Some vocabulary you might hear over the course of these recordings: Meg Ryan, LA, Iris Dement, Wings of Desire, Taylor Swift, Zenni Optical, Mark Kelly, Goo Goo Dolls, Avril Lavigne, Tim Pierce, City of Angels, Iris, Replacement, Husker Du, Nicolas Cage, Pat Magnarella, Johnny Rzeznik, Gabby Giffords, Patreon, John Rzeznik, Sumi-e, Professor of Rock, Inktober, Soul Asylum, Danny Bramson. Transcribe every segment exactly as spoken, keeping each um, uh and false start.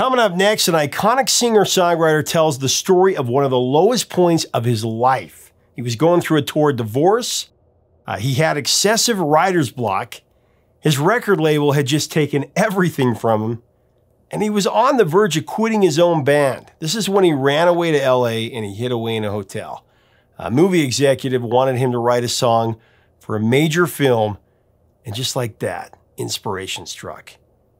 Coming up next, an iconic singer-songwriter tells the story of one of the lowest points of his life. He was going through a torrid divorce. Uh, he had excessive writer's block. His record label had just taken everything from him. And he was on the verge of quitting his own band. This is when he ran away to L A and he hid away in a hotel. A movie executive wanted him to write a song for a major film, and just like that, inspiration struck.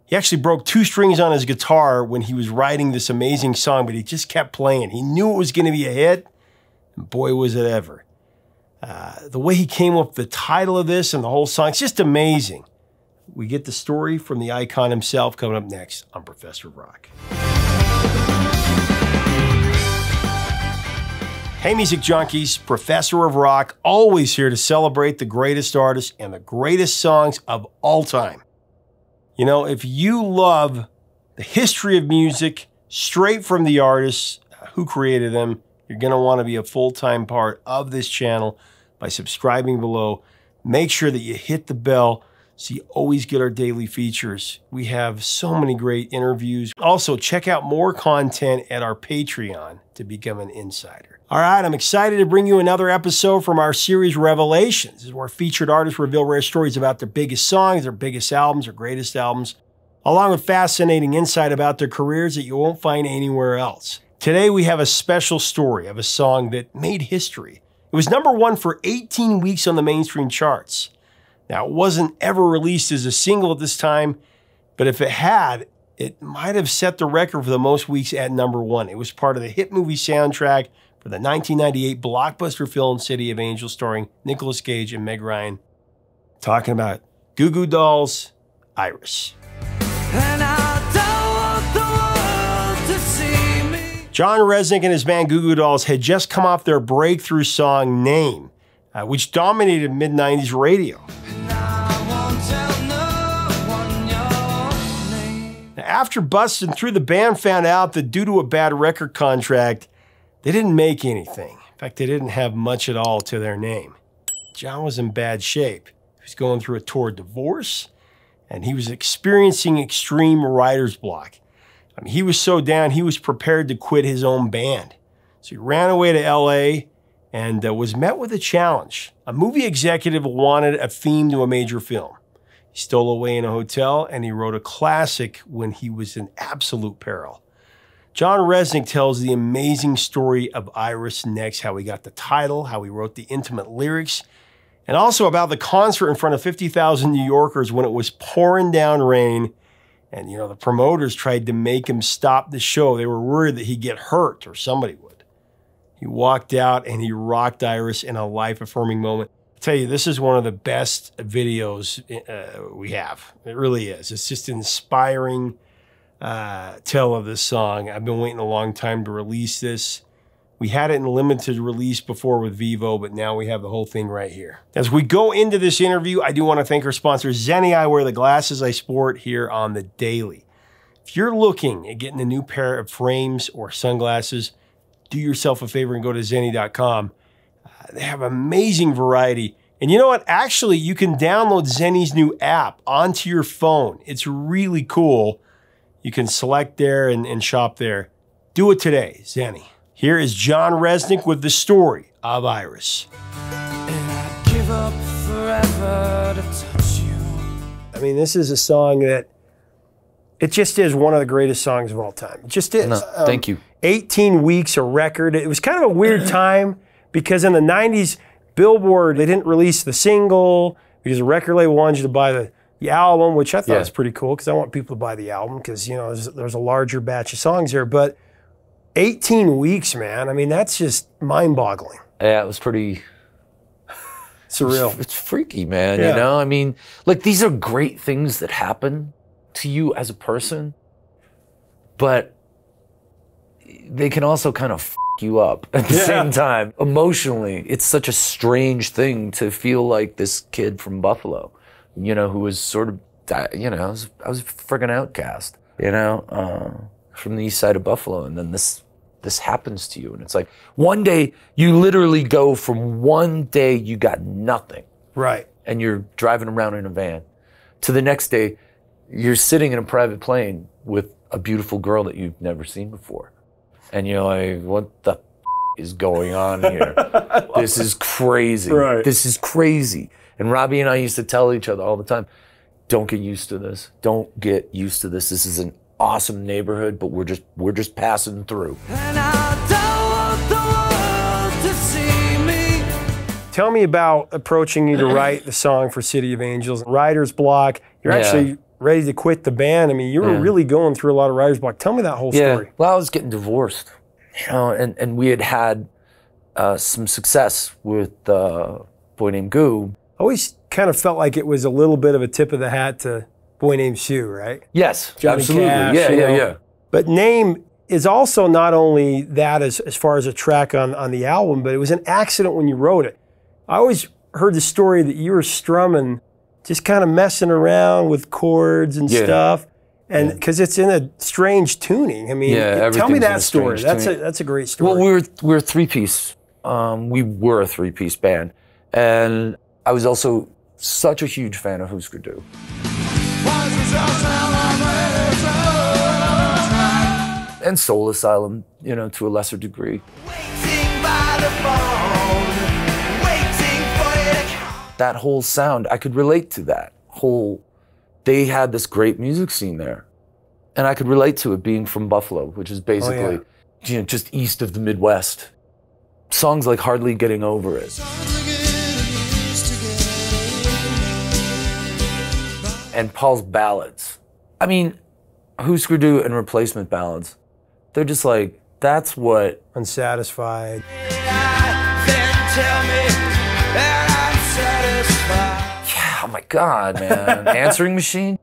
He actually broke two strings on his guitar when he was writing this amazing song, but he just kept playing. He knew it was going to be a hit, and boy was it ever. Uh, the way he came up with the title of this and the whole song, it's just amazing. We get the story from the icon himself coming up next on Professor of Rock. Hey music junkies, Professor of Rock, always here to celebrate the greatest artists and the greatest songs of all time. You know, if you love the history of music straight from the artists who created them, you're going to want to be a full-time part of this channel by subscribing below. Make sure that you hit the bell so you always get our daily features. We have so many great interviews. Also, check out more content at our Patreon to become an insider. All right, I'm excited to bring you another episode from our series Revelations. This is where featured artists reveal rare stories about their biggest songs, their biggest albums, their greatest albums, along with fascinating insight about their careers that you won't find anywhere else. Today, we have a special story of a song that made history. It was number one for eighteen weeks on the mainstream charts. Now, it wasn't ever released as a single at this time, but if it had, it might have set the record for the most weeks at number one. It was part of the hit movie soundtrack for the nineteen ninety-eight blockbuster film City of Angels starring Nicolas Cage and Meg Ryan. Talking about Goo Goo Dolls, Iris. And I don't want the world to see me. John Rzeznik and his band Goo Goo Dolls had just come off their breakthrough song, Name, uh, which dominated mid nineties radio. After busting through, the band found out that due to a bad record contract, they didn't make anything. In fact, they didn't have much at all to their name. John was in bad shape. He was going through a torrid divorce, and he was experiencing extreme writer's block. I mean, he was so down, he was prepared to quit his own band. So he ran away to L A and uh, was met with a challenge. A movie executive wanted a theme to a major film. He stole away in a hotel, and he wrote a classic when he was in absolute peril. John Rzeznik tells the amazing story of Iris next, how he got the title, how he wrote the intimate lyrics, and also about the concert in front of fifty thousand New Yorkers when it was pouring down rain. And, you know, the promoters tried to make him stop the show. They were worried that he'd get hurt or somebody would. He walked out, and he rocked Iris in a life-affirming moment. Tell you, this is one of the best videos uh, we have. It really is. It's just inspiring uh, tell of this song. I've been waiting a long time to release this. We had it in limited release before with Vivo, but now we have the whole thing right here. As we go into this interview, I do want to thank our sponsor, Zenni Eyewear, the glasses I sport here on the daily. If you're looking at getting a new pair of frames or sunglasses, do yourself a favor and go to Zenni dot com. They have amazing variety. And you know what? Actually, you can download Zenni's new app onto your phone. It's really cool. You can select there and, and shop there. Do it today, Zenni. Here is John Rzeznik with the story of Iris. And I give up forever to touch you. I mean, this is a song that, it just is one of the greatest songs of all time. It just is. No, um, thank you. eighteen weeks, a record. It was kind of a weird time. Because in the nineties, Billboard, they didn't release the single because the record label wanted you to buy the, the album, which I thought yeah. was pretty cool because I want people to buy the album because, you know, there's, there's a larger batch of songs here. But eighteen weeks, man, I mean, that's just mind-boggling. Yeah, it was pretty... surreal. It's, it's freaky, man, yeah. you know? I mean, like, these are great things that happen to you as a person, but they can also kind of... you up at the yeah. same time emotionally. It's such a strange thing to feel like this kid from Buffalo, you know, who was sort of, you know, I was, I was a friggin' outcast, you know, uh, from the east side of Buffalo, and then this this happens to you, and it's like one day you literally go from one day you got nothing, right, and you're driving around in a van, to the next day you're sitting in a private plane with a beautiful girl that you've never seen before. And you're like, what the f is going on here? This is crazy. Right. This is crazy. And Robbie and I used to tell each other all the time, don't get used to this. Don't get used to this. This is an awesome neighborhood, but we're just we're just passing through. And I don't want the world to see me. Tell me about approaching you to write the song for City of Angels. Writer's block. You're yeah. actually ready to quit the band. I mean, you were yeah. really going through a lot of writer's block. Tell me that whole yeah. story. Well, I was getting divorced, you know, and, and we had had uh, some success with uh, a boy named Goo. I always kind of felt like it was a little bit of a tip of the hat to Boy Named Sue, right? Yes, Johnny absolutely. Cash, yeah, yeah, know. yeah. But Name is also not only that as, as far as a track on, on the album, but it was an accident when you wrote it. I always heard the story that you were strumming, just kind of messing around with chords and yeah. stuff, and because yeah. it's in a strange tuning. I mean, yeah, tell me that story. That's a, that's a great story. Well, we were, we were a three-piece. Um, we were a three-piece band. And I was also such a huge fan of Husker Du. And Soul Asylum, you know, to a lesser degree. Waiting by the phone, waiting for you to come. That whole sound, I could relate to that whole, they had this great music scene there. And I could relate to it being from Buffalo, which is basically, oh, yeah. you know, just east of the Midwest. Songs like Hardly Getting Over It. And Paul's ballads. I mean, Husker Du and Replacement ballads, they're just like, that's what... Unsatisfied. Yeah, oh my God, man. Answering Machine,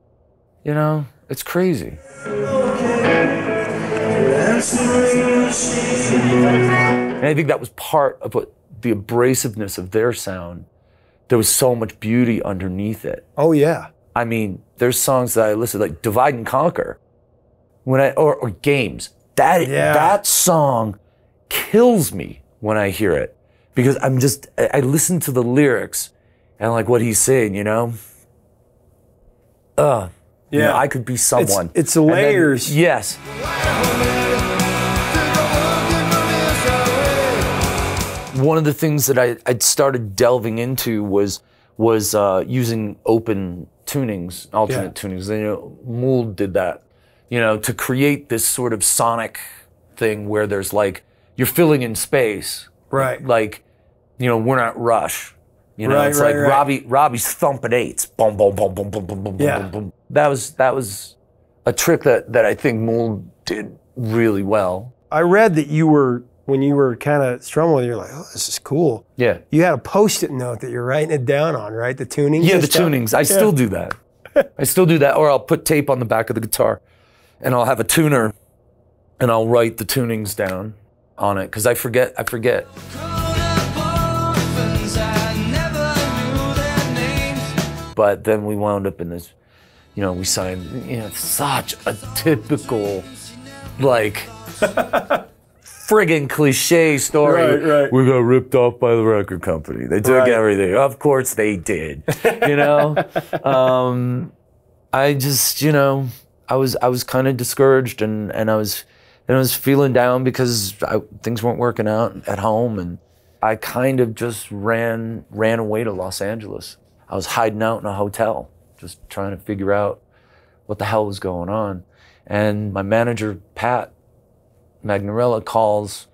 you know, it's crazy. And I think that was part of what the abrasiveness of their sound, there was so much beauty underneath it. Oh yeah. I mean, there's songs that I listen like Divide and Conquer, when I or, or Games. That yeah. that song kills me when I hear it because I'm just I listen to the lyrics and like what he's saying, you know. Uh, yeah, you know, I could be someone. It's, it's layers. Then, yes. One of the things that I I'd started delving into was was uh, using open tunings, alternate yeah. tunings. You know, Mould did that, you know, to create this sort of sonic thing where there's like, you're filling in space. Right. Like, you know, We're Not Rush. You know, right, it's right, like right. Robbie, Robbie's thumping eights. Boom, boom, boom, boom, boom, boom, boom, yeah. boom, boom. That was, that was a trick that, that I think Mould did really well. I read that you were, when you were kind of strumming, you're like, oh, this is cool. Yeah. You had a post-it note that you're writing it down on, right? The tunings? Yeah, the stuff. tunings. I yeah. still do that. I still do that, or I'll put tape on the back of the guitar, and I'll have a tuner, and I'll write the tunings down on it, because I forget, I forget. But then we wound up in this, you know, we signed, you know, such a typical, like, friggin' cliche story. Right, right. We got ripped off by the record company. They took right. everything. Of course they did. You know, um, I just, you know, I was I was kind of discouraged, and and I was and I was feeling down because I, things weren't working out at home, and I kind of just ran ran away to Los Angeles. I was hiding out in a hotel, just trying to figure out what the hell was going on, and my manager Pat Magnarella calls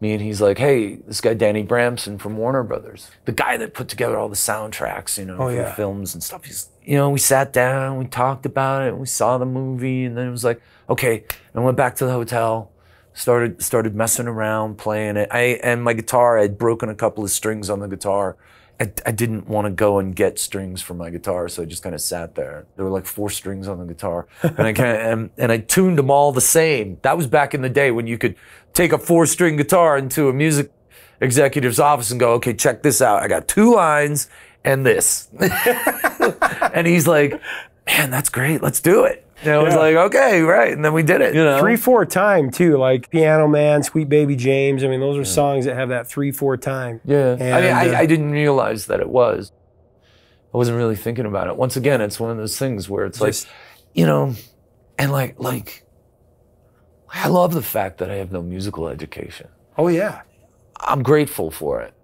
me and he's like, hey, this guy Danny Bramson from Warner Brothers, the guy that put together all the soundtracks, you know, oh, for yeah. films and stuff. He's, you know, we sat down, we talked about it, we saw the movie, and then it was like, okay. And I went back to the hotel, started started messing around, playing it. I and my guitar, I had broken a couple of strings on the guitar. I, I didn't want to go and get strings for my guitar, so I just kind of sat there. There were like four strings on the guitar, and I kind of and, and I tuned them all the same. That was back in the day when you could take a four-string guitar into a music executive's office and go, "Okay, check this out. I got two lines and this." And he's like, "Man, that's great. Let's do it." And I was yeah. like, "Okay, right." And then we did it. You know? Three-four time too, like Piano Man, Sweet Baby James. I mean, those are yeah. songs that have that three-four time. Yeah, and, I mean, I, uh, I didn't realize that it was. I wasn't really thinking about it. Once again, it's one of those things where it's just, like, you know, and like, like love the fact that I have no musical education. Oh, yeah. I'm grateful for it.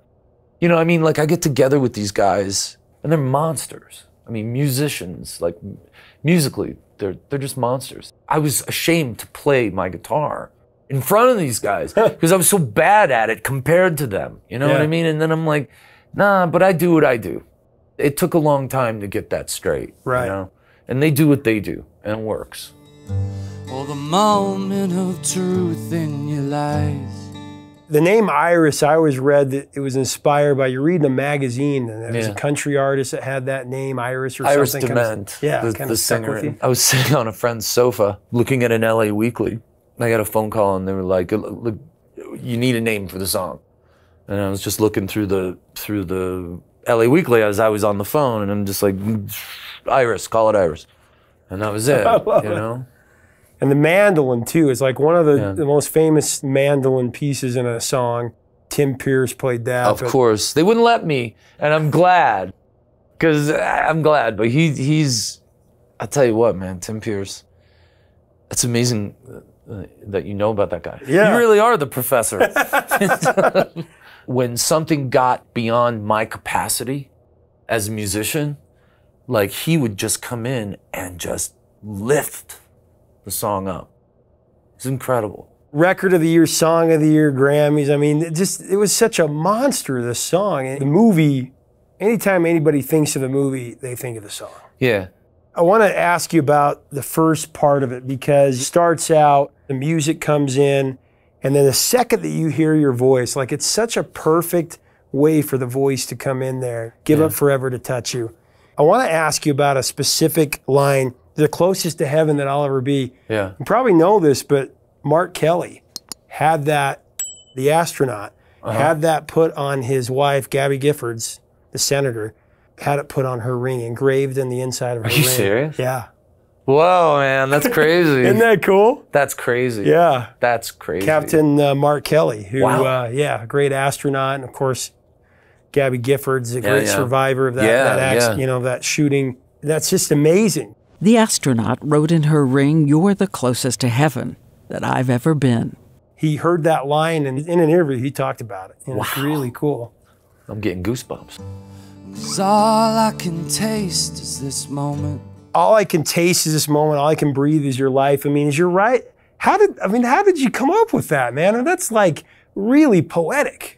You know, I mean, like, I get together with these guys, and they're monsters. I mean, musicians, like, musically, they're, they're just monsters. I was ashamed to play my guitar in front of these guys because I was so bad at it compared to them. You know yeah. what I mean? And then I'm like, nah, but I do what I do. It took a long time to get that straight. Right. You know? And they do what they do, and it works. Well, the moment of truth in your lies. The name Iris, I always read that it was inspired by, you're reading a magazine, and there was yeah. a country artist that had that name, Iris or Iris something. Iris Dement, kind of, yeah, the, the singer. I was sitting on a friend's sofa looking at an L A Weekly. I got a phone call, and they were like, look, you need a name for the song. And I was just looking through the through the L A Weekly as I was on the phone, and I'm just like, Iris, call it Iris. And that was it, you know? It. And the mandolin, too, is like one of the, yeah. the most famous mandolin pieces in a song. Tim Pierce played that. Of course. They wouldn't let me, and I'm glad. Because I'm glad, but he he's... I'll tell you what, man, Tim Pierce. It's amazing that you know about that guy. Yeah. You really are the professor. When something got beyond my capacity as a musician, like, he would just come in and just lift the song up. It's incredible. Record of the year, song of the year, Grammys. I mean, it just, it was such a monster, this song. And the movie, anytime anybody thinks of the movie, they think of the song. Yeah. I want to ask you about the first part of it, because it starts out, the music comes in, and then the second that you hear your voice, like, it's such a perfect way for the voice to come in there. Give yeah. up forever to touch you. I want to ask you about a specific line, the closest to heaven that I'll ever be. Yeah. You probably know this, but Mark Kelly had that, the astronaut, uh-huh. had that put on his wife, Gabby Giffords, the senator, had it put on her ring, engraved in the inside of her ring. Are you serious? Yeah. Whoa, man, that's crazy. Isn't that cool? That's crazy. Yeah. That's crazy. Captain uh, Mark Kelly, who, wow. uh, yeah, great astronaut, and of course, Gabby Giffords, a yeah, great yeah. survivor of that, yeah, that accident, yeah. you know, that shooting. That's just amazing. The astronaut wrote in her ring, "You're the closest to heaven that I've ever been." He heard that line, and in an interview, he talked about it. And wow. It's really cool. I'm getting goosebumps. 'Cause all I can taste is this moment. All I can taste is this moment. All I can breathe is your life. I mean, is you're right. How did I mean? How did you come up with that, man? And that's like really poetic.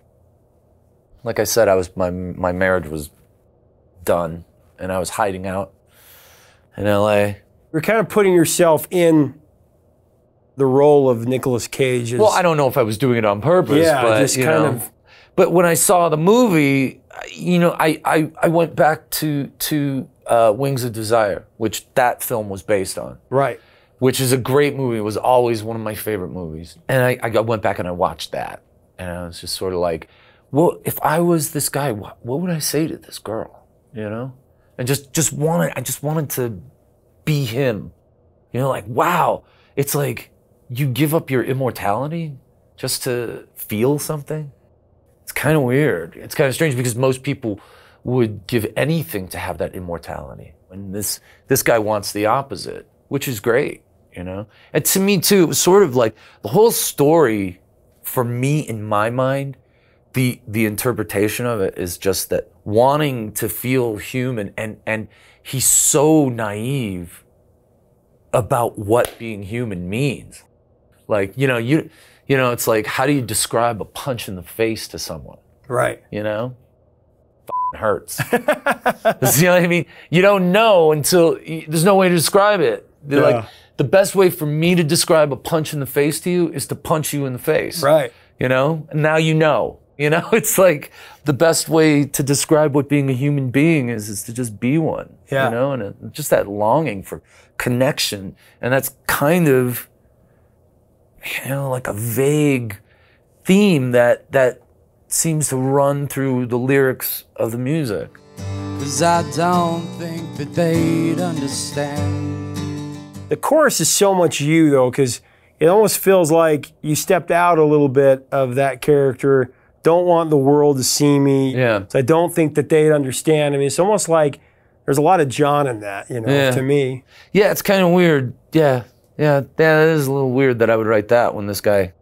Like I said, I was my my marriage was done, and I was hiding out in L A. You're kind of putting yourself in the role of Nicolas Cage. Well, I don't know if I was doing it on purpose, yeah, but just you kind know. Of. But when I saw the movie, you know, I I, I went back to to uh, Wings of Desire, which that film was based on. Right. Which is a great movie. It was always one of my favorite movies. And I I went back and I watched that, and I was just sort of like, well, if I was this guy, what, what would I say to this girl? You know. And just, just wanted, I just wanted to be him. You know, like, wow. It's like, you give up your immortality just to feel something. It's kind of weird. It's kind of strange, because most people would give anything to have that immortality. And this, this guy wants the opposite, which is great, you know? And to me too, it was sort of like, the whole story, for me, in my mind, The, the interpretation of it is just that wanting to feel human, and, and he's so naive about what being human means. Like, you know, you, you know, it's like, how do you describe a punch in the face to someone? Right. You know? F***ing hurts. You know what I mean? You don't know until, you, there's no way to describe it. They're yeah. like, the best way for me to describe a punch in the face to you is to punch you in the face. Right. You know? And now you know. You know, it's like the best way to describe what being a human being is, is to just be one, yeah. you know, and it, just that longing for connection. And that's kind of, you know, like a vague theme that, that seems to run through the lyrics of the music. 'Cause I don't think that they'd understand. The chorus is so much you, though, because it almost feels like you stepped out a little bit of that character. Don't want the world to see me. Yeah. So I don't think that they'd understand. I mean, it's almost like there's a lot of John in that, you know, yeah. to me. Yeah, it's kind of weird. Yeah, yeah, that is a little weird that I would write that when this guy,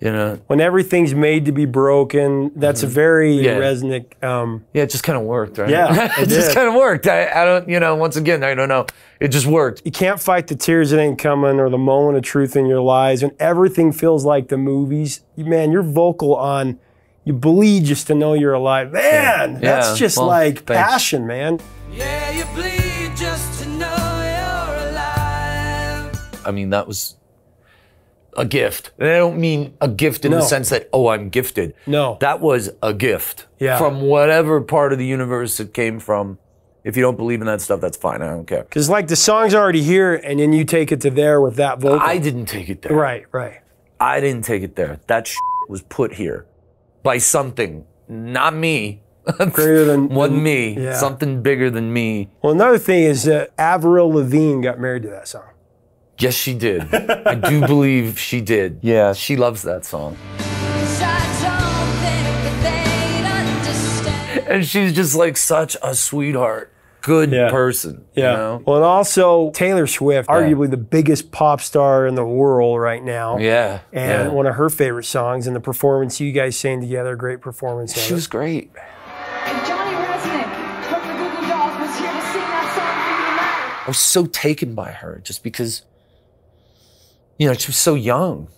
you know. When everything's made to be broken, that's mm-hmm. a very yeah. Rzeznik. Um, yeah, it just kind of worked, right? Yeah, it, it just kind of worked. I, I don't, you know, once again, I don't know. It just worked. You can't fight the tears that ain't coming or the moment of truth in your lies. And everything feels like the movies. Man, you're vocal on, you bleed just to know you're alive. Man, yeah. that's yeah. just well, like thanks. passion, man. Yeah, you bleed just to know you're alive. I mean, that was a gift. And I don't mean a gift in no. the sense that, oh, I'm gifted. No. That was a gift yeah. from whatever part of the universe it came from. If you don't believe in that stuff, that's fine. I don't care. Because, like, the song's already here, and then you take it to there with that vocal. I didn't take it there. Right, right. I didn't take it there. That shit was put here by something, not me. Greater than one me. Yeah. Something bigger than me. Well, another thing is that Avril Lavigne got married to that song. Yes, she did. I do believe she did. Yeah, she loves that song. And she's just like such a sweetheart, good yeah. person. Yeah. You know? Well, and also Taylor Swift, yeah. arguably the biggest pop star in the world right now. Yeah. And yeah. one of her favorite songs, and the performance you guys sang together, great performance. She was great. And Johnny Rzeznik from the Goo Goo Dolls was here to sing that song for you tonight. I was so taken by her just because, you know, she was so young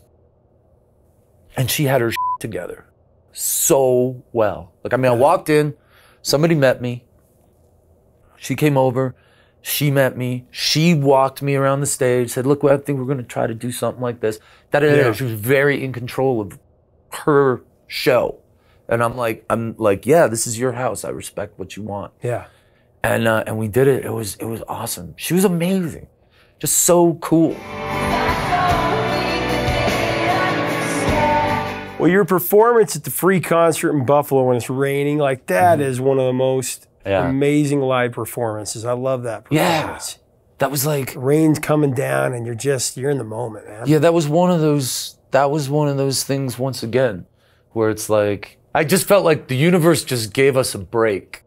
and she had her shit together so well. Like, I mean, I walked in, somebody met me, she came over, she met me, she walked me around the stage, said, look, well, I think we're gonna try to do something like this. That yeah. She was very in control of her show. And I'm like, I'm like, yeah, this is your house. I respect what you want. Yeah. And uh, and we did it, it was, it was awesome. She was amazing, just so cool. Well, your performance at the free concert in Buffalo when it's raining, like that mm-hmm. is one of the most yeah. amazing live performances. I love that performance. Yeah. That was like... Rain's coming down and you're just, you're in the moment, man. Yeah, that was one of those, that was one of those things once again, where it's like, I just felt like the universe just gave us a break.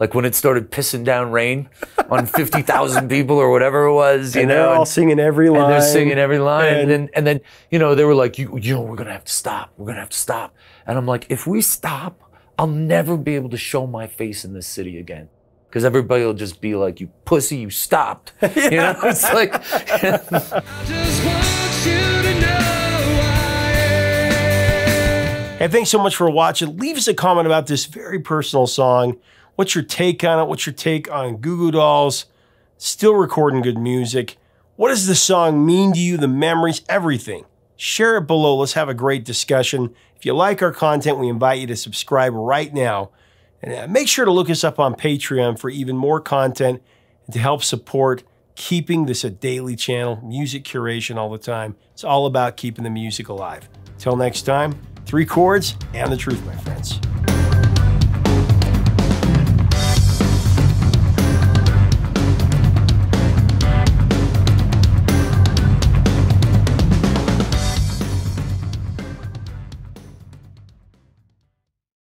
Like when it started pissing down rain on fifty thousand people or whatever it was, you and know. They're all and, singing every line. And they're singing every line. And, and, then, and then, you know, they were like, you, you know, we're going to have to stop. We're going to have to stop. And I'm like, if we stop, I'll never be able to show my face in this city again. Because everybody will just be like, you pussy, you stopped. yeah. You know, it's like. I just want you to know. Hey, thanks so much for watching. Leave us a comment about this very personal song. What's your take on it? What's your take on Goo Goo Dolls? Still recording good music. What does the song mean to you? The memories, everything. Share it below. Let's have a great discussion. If you like our content, we invite you to subscribe right now. And make sure to look us up on Patreon for even more content and to help support keeping this a daily channel, music curation all the time. It's all about keeping the music alive. Till next time, three chords and the truth, my friends.